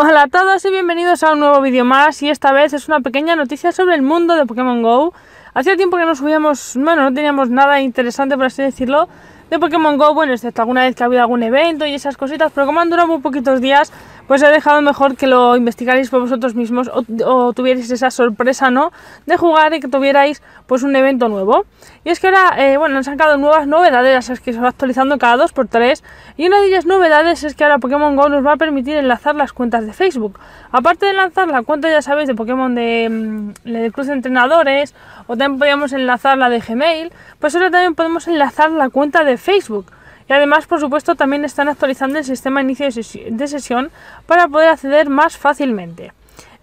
Hola a todos y bienvenidos a un nuevo vídeo más, y esta vez es una pequeña noticia sobre el mundo de Pokémon GO. Hacía tiempo que no subíamos, bueno, no teníamos nada interesante, por así decirlo, de Pokémon GO, bueno, excepto alguna vez que ha habido algún evento y esas cositas, pero como han durado muy poquitos días, pues he dejado mejor que lo investigarais por vosotros mismos o tuvierais esa sorpresa, ¿no?, de jugar y que tuvierais pues un evento nuevo. Y es que ahora, bueno, han sacado nuevas novedades, las es que se va actualizando cada 2×3, y una de ellas novedades es que ahora Pokémon GO nos va a permitir enlazar las cuentas de Facebook. Aparte de lanzar la cuenta, ya sabéis, de Pokémon de Cruz de Entrenadores, o también podíamos enlazar la de Gmail, pues ahora también podemos enlazar la cuenta de Facebook. Y además, por supuesto, también están actualizando el sistema de inicio de sesión para poder acceder más fácilmente.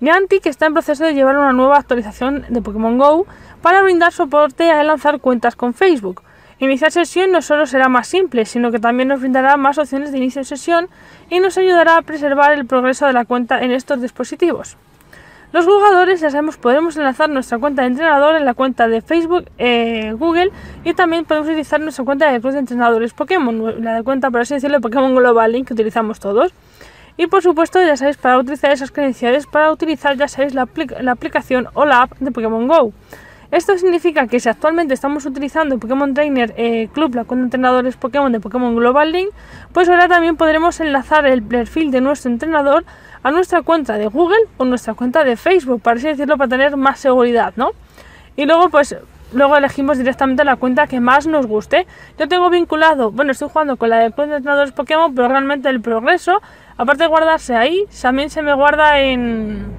Niantic está en proceso de llevar una nueva actualización de Pokémon GO para brindar soporte a lanzar cuentas con Facebook. Iniciar sesión no solo será más simple, sino que también nos brindará más opciones de inicio de sesión y nos ayudará a preservar el progreso de la cuenta en estos dispositivos. Los jugadores, ya sabemos, podemos enlazar nuestra cuenta de entrenador en la cuenta de Facebook, Google, y también podemos utilizar nuestra cuenta de Cruz de Entrenadores Pokémon, la de cuenta, por así decirlo, de Pokémon Global Link que utilizamos todos. Y por supuesto, ya sabéis, para utilizar esas credenciales, para utilizar, ya sabéis, la aplicación o la app de Pokémon GO. Esto significa que si actualmente estamos utilizando Pokémon Trainer Club, la cuenta de entrenadores Pokémon de Pokémon Global Link, pues ahora también podremos enlazar el perfil de nuestro entrenador a nuestra cuenta de Google o nuestra cuenta de Facebook, para así decirlo, para tener más seguridad, ¿no? Y luego, pues, luego elegimos directamente la cuenta que más nos guste. Yo tengo vinculado, bueno, estoy jugando con la de Club de Entrenadores Pokémon, pero realmente el progreso, aparte de guardarse ahí, también se me guarda en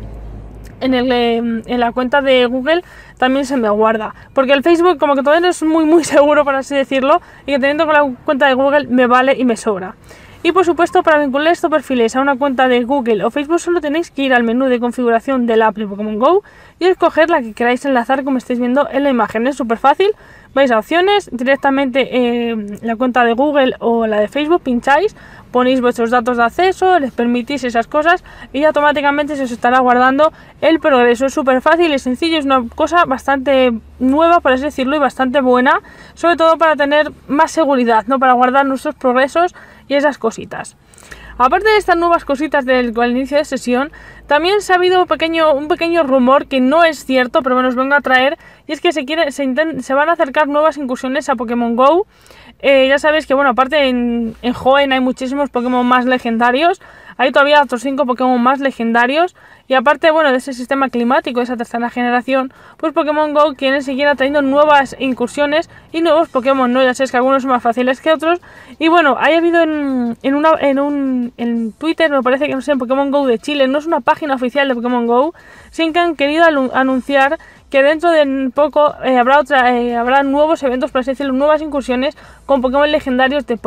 la cuenta de Google, también se me guarda, porque el Facebook como que todavía no es muy seguro, por así decirlo, y que teniendo con la cuenta de Google me vale y me sobra. Y por supuesto, para vincular estos perfiles a una cuenta de Google o Facebook, solo tenéis que ir al menú de configuración de la app de Pokémon GO y escoger la que queráis enlazar, como estáis viendo en la imagen. Es súper fácil, vais a opciones, directamente la cuenta de Google o la de Facebook, pincháis, ponéis vuestros datos de acceso, les permitís esas cosas y automáticamente se os estará guardando el progreso. Es súper fácil y sencillo, es una cosa bastante nueva, por así decirlo, y bastante buena, sobre todo para tener más seguridad, ¿no?, para guardar nuestros progresos y esas cositas. Aparte de estas nuevas cositas del inicio de sesión, también se ha habido un pequeño rumor que no es cierto, pero bueno, os vengo a traer, y es que se van a acercar nuevas incursiones a Pokémon GO. Ya sabéis que, bueno, aparte en Hoenn hay muchísimos Pokémon más legendarios, hay todavía otros 5 Pokémon más legendarios, y aparte, bueno, de ese sistema climático, de esa tercera generación, pues Pokémon GO quiere seguir atrayendo nuevas incursiones y nuevos Pokémon, ¿no? Ya sabéis que algunos son más fáciles que otros, y bueno, ha habido en Twitter, me parece que no sé, en Pokémon GO de Chile, no es una página oficial de Pokémon GO, sin que han querido anunciar que dentro de poco habrá nuevos eventos, por así decirlo, nuevas incursiones con Pokémon legendarios de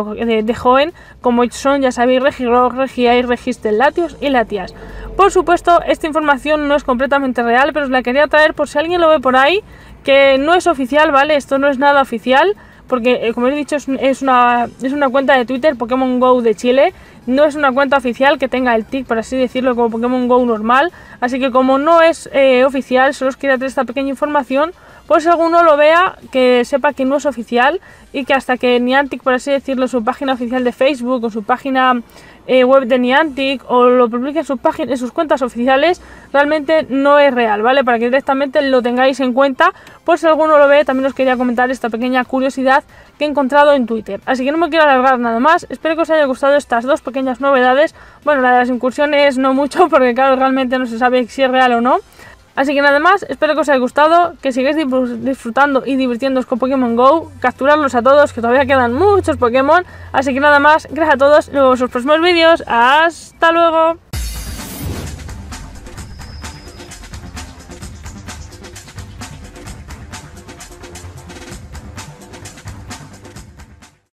Hoenn, como son, ya sabéis, Regirock, Regiais, Registe, Latios y Latias. Por supuesto, esta información no es completamente real, pero os la quería traer por si alguien lo ve por ahí, que no es oficial, ¿vale? Esto no es nada oficial, porque como he dicho, es una cuenta de Twitter, Pokémon GO de Chile, no es una cuenta oficial que tenga el tick, por así decirlo, como Pokémon GO normal, así que como no es oficial, solo os quería traer esta pequeña información, por si alguno lo vea, que sepa que no es oficial, y que hasta que Niantic, por así decirlo, su página oficial de Facebook o su página web de Niantic, o lo publiquen en sus cuentas oficiales, realmente no es real, ¿vale? Para que directamente lo tengáis en cuenta, por si alguno lo ve. También os quería comentar esta pequeña curiosidad que he encontrado en Twitter. Así que no me quiero alargar nada más, espero que os haya gustado estas dos pequeñas novedades. Bueno, la de las incursiones no mucho, porque claro, realmente no se sabe si es real o no. Así que nada más, espero que os haya gustado, que sigáis disfrutando y divirtiéndoos con Pokémon GO, capturarlos a todos, que todavía quedan muchos Pokémon. Así que nada más, gracias a todos, nos vemos en los próximos vídeos, ¡hasta luego!